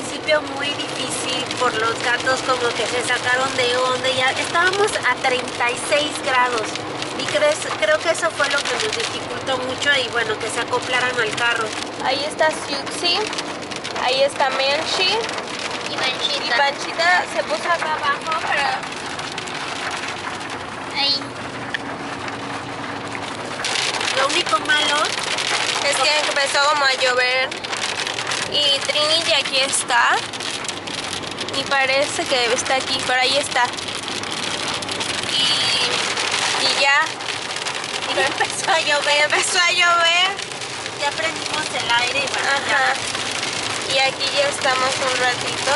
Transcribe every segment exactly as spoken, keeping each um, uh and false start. principio muy difícil por los gatos, como que se sacaron de onda. Ya estábamos a treinta y seis grados y crees, creo que eso fue lo que nos dificultó mucho, y bueno, que se acoplaran al carro. Ahí está Siuxi, ahí está Menchi y Panchita. Y Panchita se puso acá abajo, pero... ahí. Lo único malo es que empezó como a llover. Y Trini ya aquí está. Y parece que está aquí, por ahí está. Y, y ya. Y empezó a llover. Empezó a llover. Ya prendimos el aire y bueno. Ajá. Y aquí ya estamos un ratito.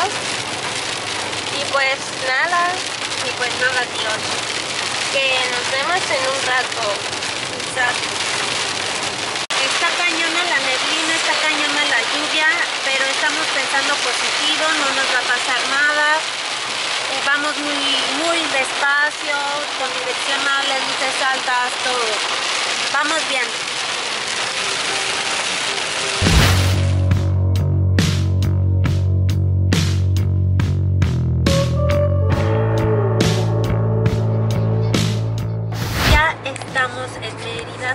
Y pues nada. Y pues nada, Dios. Que nos vemos en un rato. Exacto. Está cañona la neblina, está cañona la lluvia, pero estamos pensando positivo, no nos va a pasar nada. Eh, vamos muy, muy despacio, con direccionales, luces altas, todo. Vamos bien.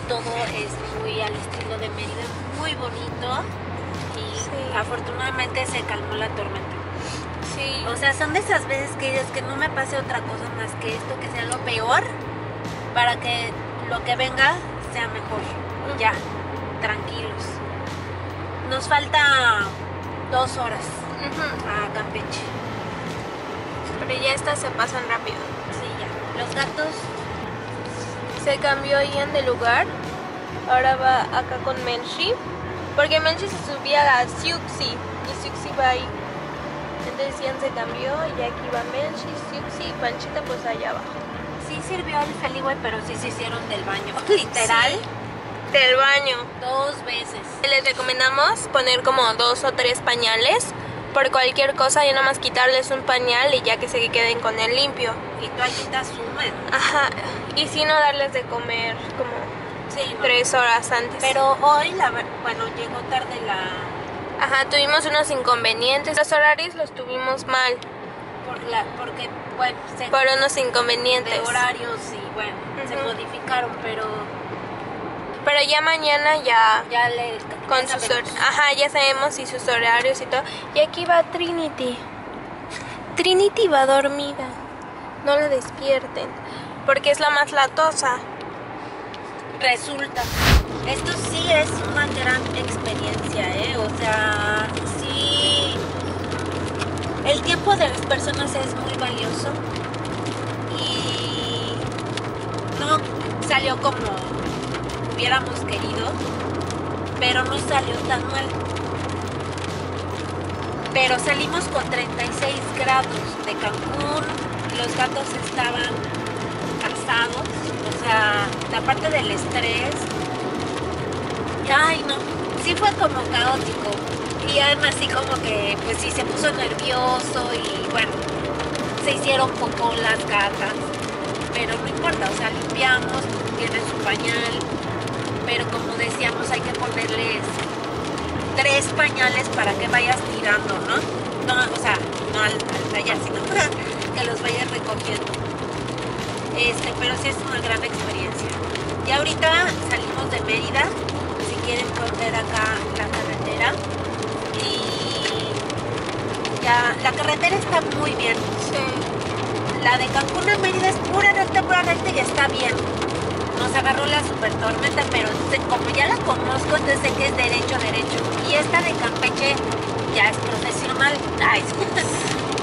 Todo es muy al estilo de Mérida, muy bonito, y sí, afortunadamente se calmó la tormenta. Sí. O sea, son de esas veces que dices que no me pase otra cosa más que esto, que sea lo peor, para que lo que venga sea mejor. Uh-huh. Ya, tranquilos. Nos falta dos horas uh-huh. a Campeche. Pero ya estas se pasan rápido. Sí, ya. Los gatos... se cambió Ian de lugar, ahora va acá con Menchi, porque Menchi se subía a Siuxi y Siuxi va ahí. Entonces Ian se cambió y aquí va Menchi, Siuxi y Panchita pues allá abajo. Sí sirvió el Feliway, pero sí se hicieron del baño, literal. Sí, del baño. Dos veces. Les recomendamos poner como dos o tres pañales, por cualquier cosa ya nomás quitarles un pañal y ya que se queden con él limpio. Y toallitas húmedas. Ajá. Y si no, darles de comer como sí, no. tres horas antes. Pero hoy, la bueno, llegó tarde la... Ajá, tuvimos unos inconvenientes. Los horarios los tuvimos mal. Por la, porque, bueno... Se... Por unos inconvenientes. De horarios y, bueno, uh-huh. se modificaron, pero... Pero ya mañana ya... Ya le... Con sus hor... Ajá, ya sabemos y sus horarios y todo. Y aquí va Trinity. Trinity va dormida. No la despierten. Porque es la más latosa. Resulta. Esto sí es una gran experiencia, ¿eh? O sea, sí. El tiempo de las personas es muy valioso. Y no salió como hubiéramos querido. Pero no salió tan mal. Pero salimos con treinta y seis grados de Cancún. Los gatos estaban... o sea, la parte del estrés, ay no, sí fue como caótico, y además sí como que, pues sí se puso nervioso y bueno, se hicieron popó las gatas, pero no importa, o sea, limpiamos, tienen su pañal, pero como decíamos hay que ponerles tres pañales para que vayas tirando, ¿no? No, o sea, no al, al rayar, sino que los vayas recogiendo. Este, pero sí es una gran experiencia. Y ahorita salimos de Mérida, si quieren ver acá la carretera. Y ya, la carretera está muy bien. Sí. La de Cancún a Mérida es pura recta, pura recta y está bien. Nos agarró la super tormenta, pero como ya la conozco, entonces sé que es derecho, derecho. Y esta de Campeche ya es profesional. Ay,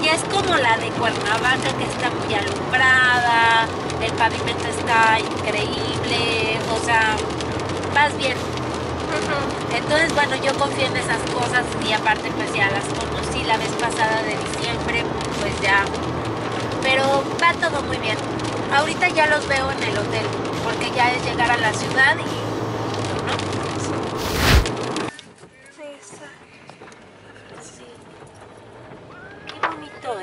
ya es como la de Cuernavaca, que está muy alumbrada, el pavimento está increíble, o sea, vas bien. Uh-huh. Entonces, bueno, yo confío en esas cosas y aparte pues ya las conocí la vez pasada de diciembre, pues ya, pero va todo muy bien. Ahorita ya los veo en el hotel, porque ya es llegar a la ciudad y...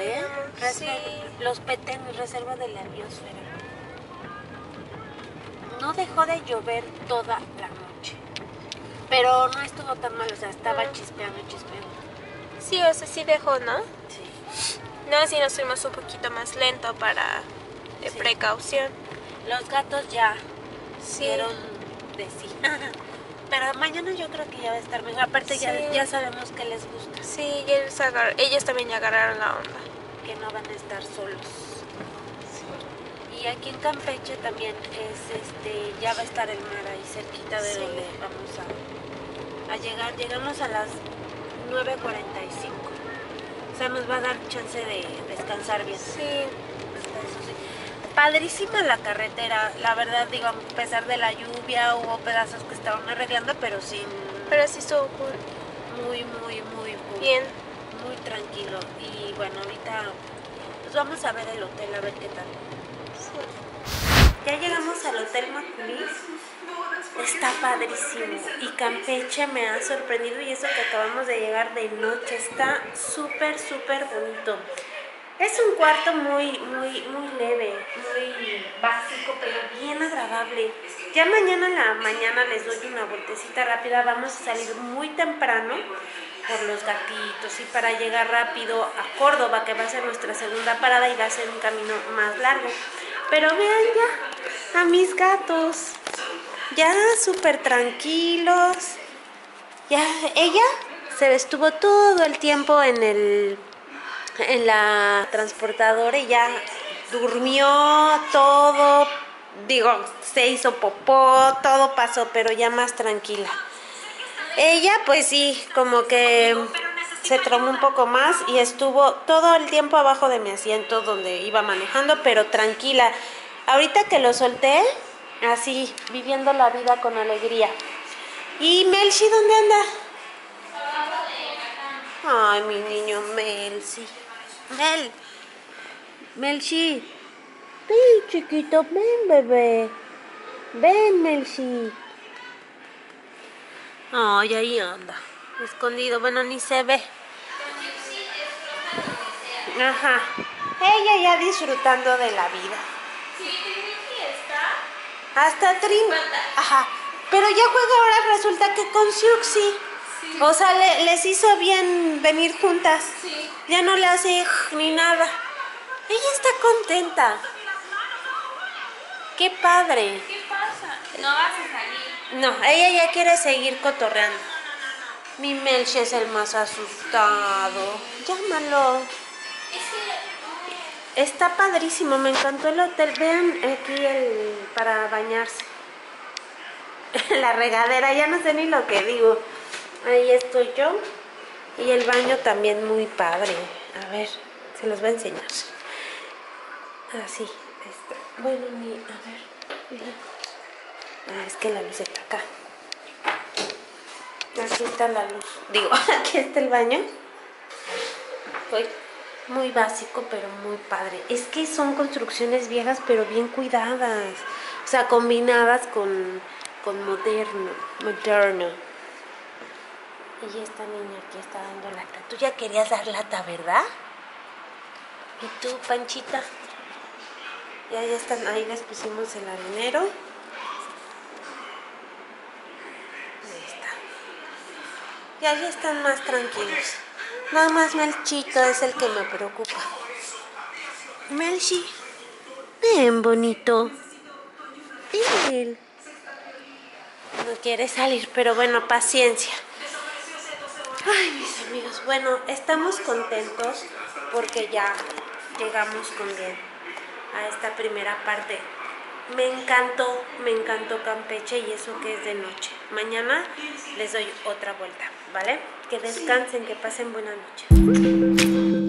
¿Eh? Sí. Los petenos, reserva de la biosfera. No dejó de llover toda la noche, pero no estuvo tan mal, o sea, estaba chispeando, chispeando. Sí, o sea, sí dejó, ¿no? Sí. No, si nos fuimos un poquito más lento para de sí. precaución. Los gatos ya sí. dieron de sí. Pero mañana yo creo que ya va a estar mejor. Aparte sí. ya, ya sabemos que les gusta. Sí, ya les agar ellos también ya agarraron la onda. Que no van a estar solos. Sí. Y aquí en Campeche también es, este, ya va a estar el mar ahí cerquita de sí. donde vamos a, a llegar. Llegamos a las nueve cuarenta y cinco. O sea, nos va a dar chance de descansar bien. Sí. Eso sí. Padrísima la carretera, la verdad, digo, a pesar de la lluvia hubo pedazos que estaban arreglando, pero sí. Pero sí estuvo cool. Muy, muy, muy cool. Bien. Muy tranquilo. Y bueno, ahorita pues vamos a ver el hotel, a ver qué tal. Sí. Ya llegamos al Hotel Maculís. Está padrísimo. Y Campeche me ha sorprendido, y eso que acabamos de llegar de noche. Está súper, súper bonito. Es un cuarto muy, muy, muy leve, muy básico, pero bien agradable. Ya mañana en la mañana les doy una vueltecita rápida. Vamos a salir muy temprano por los gatitos y para llegar rápido a Córdoba, que va a ser nuestra segunda parada y va a ser un camino más largo. Pero vean ya a mis gatos, ya súper tranquilos. Ya ella se estuvo todo el tiempo en el... en la transportadora y ya durmió todo, digo, se hizo popó, todo pasó, pero ya más tranquila. Ella pues sí, como que se tromó un poco más y estuvo todo el tiempo abajo de mi asiento donde iba manejando, pero tranquila. Ahorita que lo solté, así, viviendo la vida con alegría. ¿Y Melchi dónde anda? Ay, mi niño Melchi. Mel, Melchi, ven chiquito, ven bebé, ven Melchi. Ay, ahí anda, escondido, bueno, ni se ve. Ajá, ella ya disfrutando de la vida. Sí, está. Hasta Trim, ajá, pero ya juega ahora, resulta que con Siuxi. Sí. O sea, le, les hizo bien venir juntas. Sí. Ya no le hace ni nada. Ella está contenta. ¡Qué padre! ¿Qué pasa? No vas a salir. No, ella ya quiere seguir cotorreando. No, no, no, no. Mi Melchi es el más asustado. Llámalo. Es que... Está padrísimo, me encantó el hotel. Vean aquí el para bañarse. La regadera, ya no sé ni lo que digo. Ahí estoy yo. Y el baño también muy padre. A ver, se los voy a enseñar. Así. Este. Bueno, mi, a ver. Ah, es que la luz está acá. Aquí está la luz. Digo, aquí está el baño. Uy, muy básico, pero muy padre. Es que son construcciones viejas, pero bien cuidadas. O sea, combinadas con, con moderno. Moderno. Y esta niña aquí está dando lata. Tú ya querías dar lata, ¿verdad? Y tú, Panchita. Ya, ya están. Ahí les pusimos el arenero. Ahí está. Ya, ya están más tranquilos. Nada más Melchito es el que me preocupa. Melchi. Bien bonito. Bien. No quiere salir, pero bueno, paciencia. Ay, mis amigos, bueno, estamos contentos porque ya llegamos con bien a esta primera parte. Me encantó, me encantó Campeche, y eso que es de noche. Mañana les doy otra vuelta, ¿vale? Que descansen, que pasen buena noche.